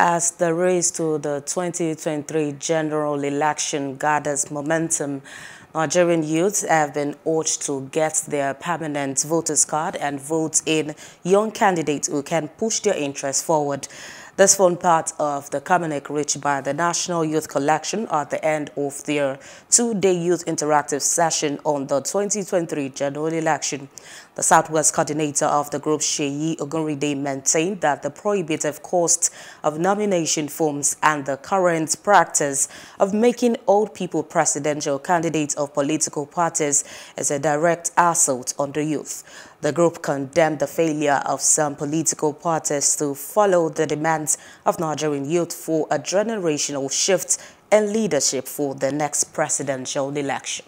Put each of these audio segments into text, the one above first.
As the race to the 2023 general election gathers momentum, Nigerian youths have been urged to get their permanent voters card and vote in young candidates who can push their interests forward. This formed part of the Kamenek reached by the National Youth Collection at the end of their two-day youth interactive session on the 2023 general election. The Southwest coordinator of the group, Sheyi Ogunride, maintained that the prohibitive cost of nomination forms and the current practice of making old people presidential candidates of political parties is a direct assault on the youth. The group condemned the failure of some political parties to follow the demands of Nigerian youth for a generational shift in leadership for the next presidential election.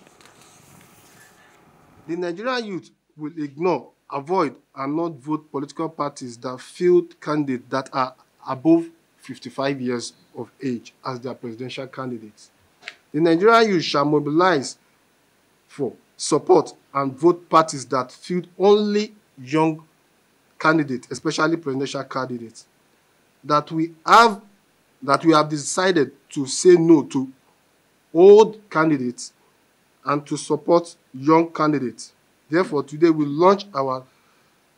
The Nigerian youth will ignore, avoid, and not vote political parties that field candidates that are above 55 years of age as their presidential candidates. The Nigerian youth shall mobilize for support and vote parties that field only young candidates, especially presidential candidates, that we have decided to say no to old candidates and to support young candidates. Therefore, today we launch our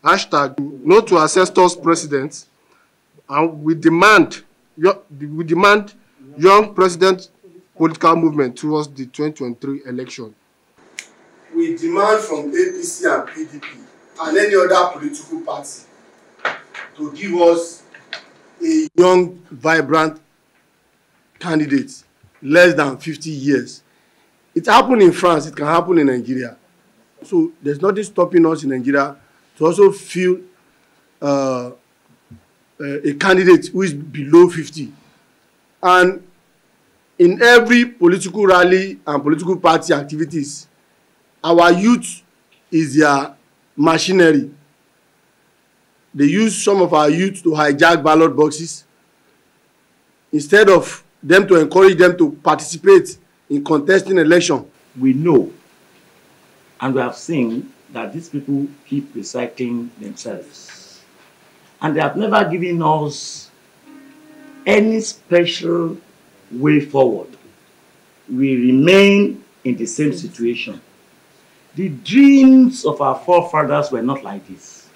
hashtag No to Ancestors President, and we demand young president political movement towards the 2023 election. We demand from APC and PDP and any other political party to give us a young, vibrant candidate less than 50 years. It happened in France, it can happen in Nigeria. So there's nothing stopping us in Nigeria to also field a candidate who is below 50. And in every political rally and political party activities, our youth is their machinery. They use some of our youth to hijack ballot boxes. Instead of them to encourage them to participate in contesting election, we know and we have seen that these people keep recycling themselves. And they have never given us any special way forward. We remain in the same situation. The dreams of our forefathers were not like this.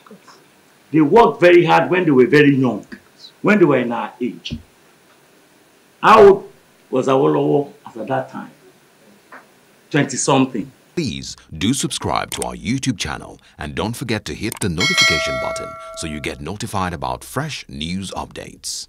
They worked very hard when they were very young, when they were in our age. How old was Awolowo at that time? 20-something. Please do subscribe to our YouTube channel and don't forget to hit the notification button so you get notified about fresh news updates.